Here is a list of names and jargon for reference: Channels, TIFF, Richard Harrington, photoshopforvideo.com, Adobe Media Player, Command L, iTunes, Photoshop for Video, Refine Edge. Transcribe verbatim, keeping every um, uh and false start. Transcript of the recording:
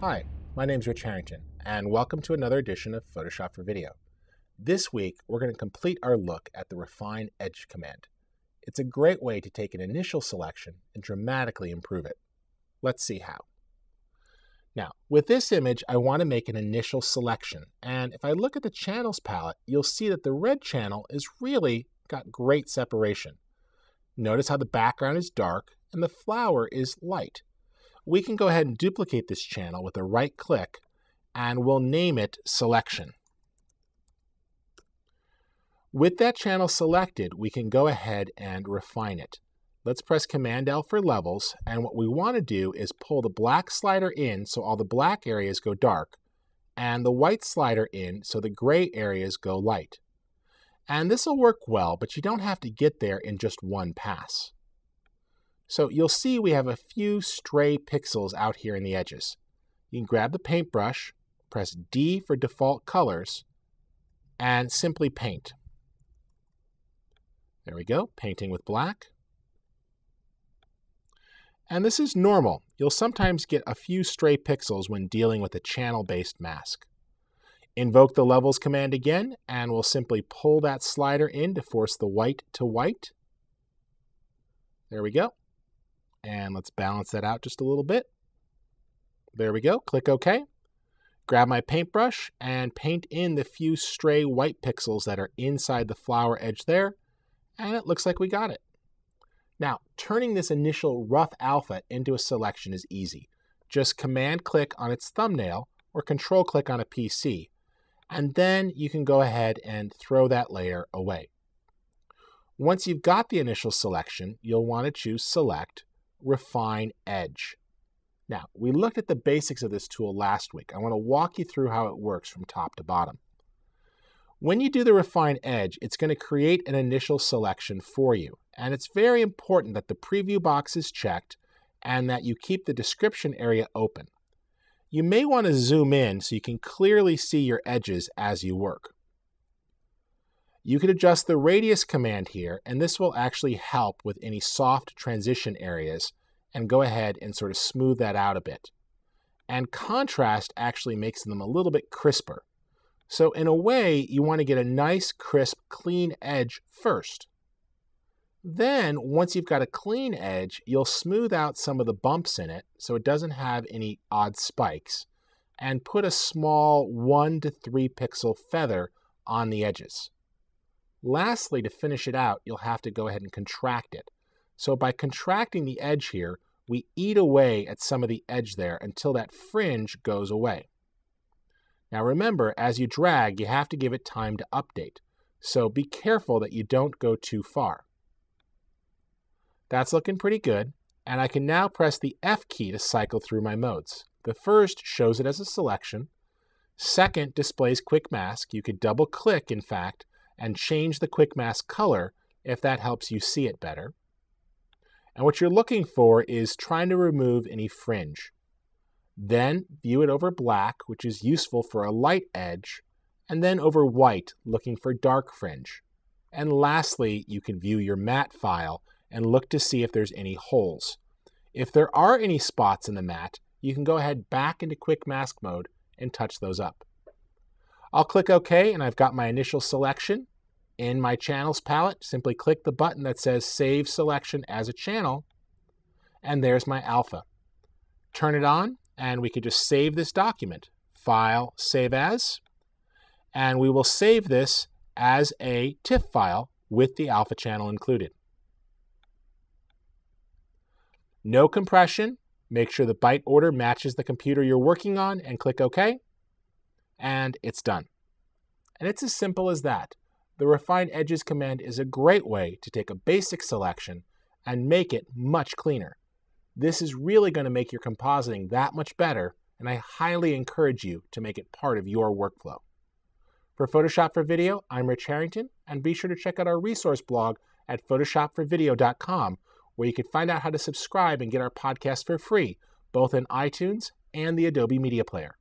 Hi, my name is Rich Harrington, and welcome to another edition of Photoshop for Video. This week, we're going to complete our look at the Refine Edge command. It's a great way to take an initial selection and dramatically improve it. Let's see how. Now, with this image, I want to make an initial selection, and if I look at the Channels palette, you'll see that the red channel is really got great separation. Notice how the background is dark and the flower is light. We can go ahead and duplicate this channel with a right click, and we'll name it Selection. With that channel selected, we can go ahead and refine it. Let's press Command L for levels, and what we want to do is pull the black slider in so all the black areas go dark, and the white slider in so the gray areas go light. And this will work well, but you don't have to get there in just one pass. So you'll see we have a few stray pixels out here in the edges. You can grab the paintbrush, press D for default colors, and simply paint. There we go, painting with black. And this is normal. You'll sometimes get a few stray pixels when dealing with a channel-based mask. Invoke the Levels command again, and we'll simply pull that slider in to force the white to white. There we go. And let's balance that out just a little bit. There we go. Click OK. Grab my paintbrush and paint in the few stray white pixels that are inside the flower edge there. And it looks like we got it. Now, turning this initial rough alpha into a selection is easy. Just Command-click on its thumbnail or Control-click on a P C. And then you can go ahead and throw that layer away. Once you've got the initial selection, you'll want to choose Select, Refine Edge. Now, we looked at the basics of this tool last week. I want to walk you through how it works from top to bottom. When you do the Refine Edge, it's going to create an initial selection for you. And it's very important that the preview box is checked and that you keep the description area open. You may want to zoom in so you can clearly see your edges as you work. You can adjust the radius command here, and this will actually help with any soft transition areas and go ahead and sort of smooth that out a bit. And contrast actually makes them a little bit crisper. So in a way, you want to get a nice, crisp, clean edge first. Then, once you've got a clean edge, you'll smooth out some of the bumps in it so it doesn't have any odd spikes, and put a small one to three pixel feather on the edges. Lastly, to finish it out, you'll have to go ahead and contract it. So by contracting the edge here, we eat away at some of the edge there until that fringe goes away. Now remember, as you drag, you have to give it time to update. So be careful that you don't go too far. That's looking pretty good, and I can now press the F key to cycle through my modes. The first shows it as a selection. Second displays quick mask. You could double click, in fact, and change the quick mask color if that helps you see it better. And what you're looking for is trying to remove any fringe. Then view it over black, which is useful for a light edge, and then over white, looking for dark fringe. And lastly, you can view your matte file and look to see if there's any holes. If there are any spots in the matte, you can go ahead back into quick mask mode and touch those up. I'll click OK, and I've got my initial selection. In my Channels palette, simply click the button that says Save Selection as a Channel, and there's my alpha. Turn it on, and we can just save this document. File, Save As, and we will save this as a TIFF file with the alpha channel included. No compression. Make sure the byte order matches the computer you're working on, and click OK. And it's done. And it's as simple as that. The Refine Edges command is a great way to take a basic selection and make it much cleaner. This is really going to make your compositing that much better, and I highly encourage you to make it part of your workflow. For Photoshop for Video, I'm Rich Harrington, and be sure to check out our resource blog at photoshop for video dot com, where you can find out how to subscribe and get our podcast for free, both in iTunes and the Adobe Media Player.